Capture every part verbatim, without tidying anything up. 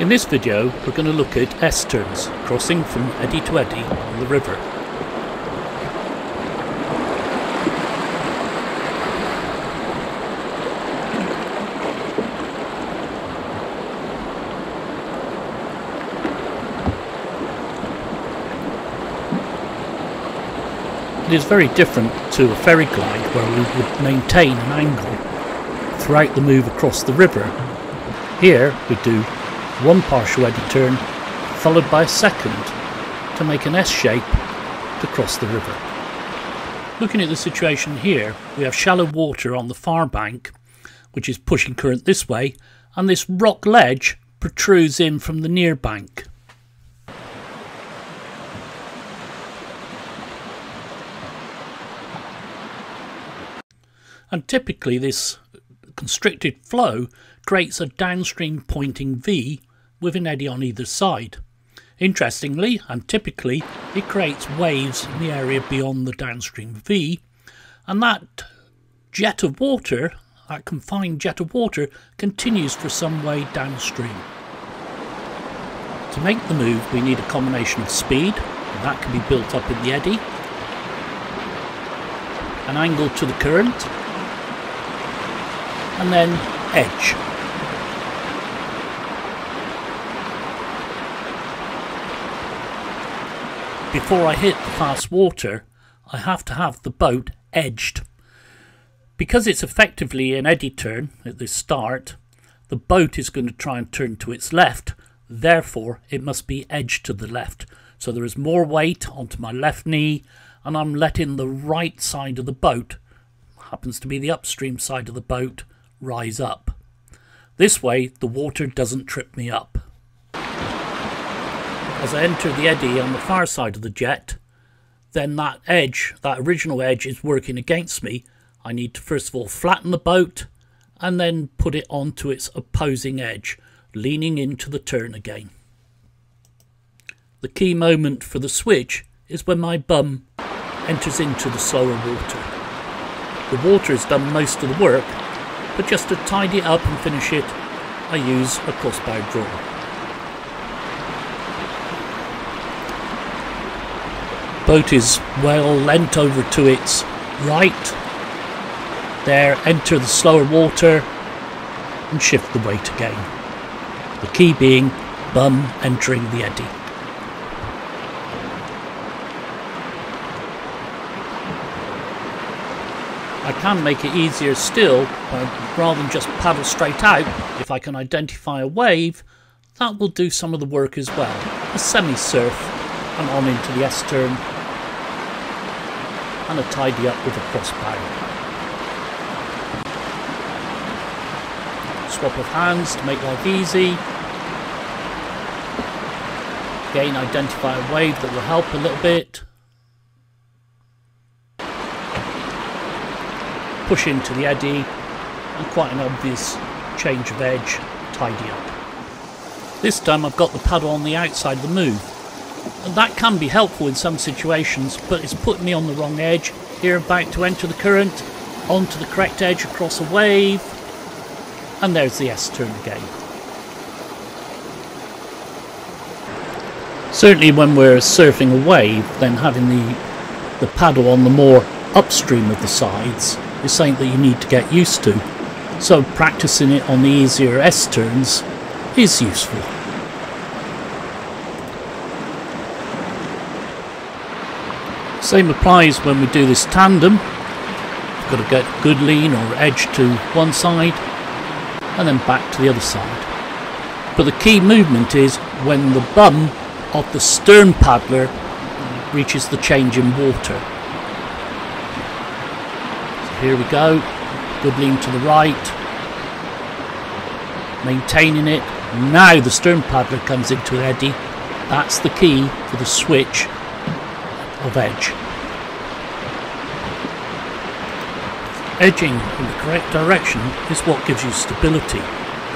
In this video, we're going to look at S-turns, crossing from eddy to eddy on the river. It is very different to a ferry glide, where we would maintain an angle throughout the move across the river. Here we do one partial eddy turn followed by a second to make an S shape to cross the river. Looking at the situation here, we have shallow water on the far bank, which is pushing current this way, and this rock ledge protrudes in from the near bank. And typically this constricted flow creates a downstream pointing V with an eddy on either side. Interestingly, and typically, it creates waves in the area beyond the downstream V, and that jet of water, that confined jet of water, continues for some way downstream. To make the move, we need a combination of speed, and that can be built up in the eddy, an angle to the current, and then edge. Before I hit the fast water, I have to have the boat edged. Because it's effectively an eddy turn at this start, the boat is going to try and turn to its left, therefore it must be edged to the left. So there is more weight onto my left knee, and I'm letting the right side of the boat, happens to be the upstream side of the boat, rise up. This way the water doesn't trip me up. As I enter the eddy on the far side of the jet, then that edge, that original edge, is working against me. I need to first of all flatten the boat and then put it onto its opposing edge, leaning into the turn again. The key moment for the switch is when my bum enters into the slower water. The water has done most of the work, but just to tidy it up and finish it, I use a crossbow draw. Boat is well lent over to its right. There, enter the slower water and shift the weight again. The key being bum entering the eddy. I can make it easier still, uh, rather than just paddle straight out, if I can identify a wave, that will do some of the work as well. A semi-surf, and on into the S-turn, and a tidy up with a crossbow. Swap of hands to make life easy. Again, identify a wave that will help a little bit. Push into the eddy, and quite an obvious change of edge, tidy up. This time I've got the paddle on the outside of the move, and that can be helpful in some situations, but it's put me on the wrong edge. Here, about to enter the current, onto the correct edge across a wave, and there's the S-turn again. Certainly when we're surfing a wave, then having the, the paddle on the more upstream of the sides is something that you need to get used to, so practicing it on the easier S-turns is useful. Same applies when we do this tandem. You've got to get good lean or edge to one side and then back to the other side. But the key movement is when the bum of the stern paddler reaches the change in water. Here we go, good lean to the right, maintaining it. Now the stern paddler comes into an eddy. That's the key for the switch of edge. Edging in the correct direction is what gives you stability.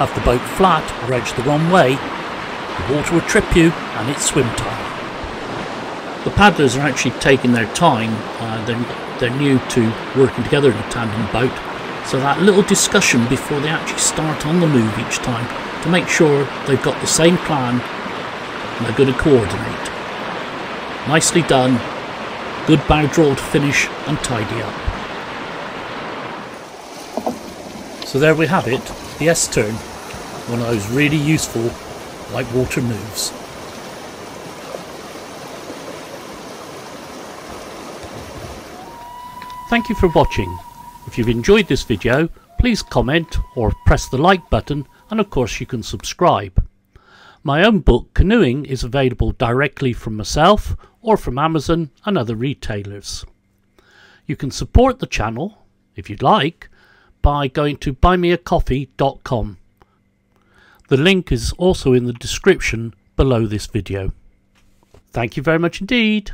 Have the boat flat or edge the wrong way, the water will trip you and it's swim time. The paddlers are actually taking their time. Uh, they're They're new to working together in a tandem boat, So that little discussion before they actually start on the move each time to make sure they've got the same plan and they're going to coordinate. Nicely done. Good bow draw to finish and tidy up. So there we have it, the S-turn. One of those really useful light water moves. Thank you for watching. If you've enjoyed this video, please comment or press the like button, and of course you can subscribe. My own book, Canoeing, is available directly from myself or from Amazon and other retailers. You can support the channel, if you'd like, by going to buy me a coffee dot com. The link is also in the description below this video. Thank you very much indeed.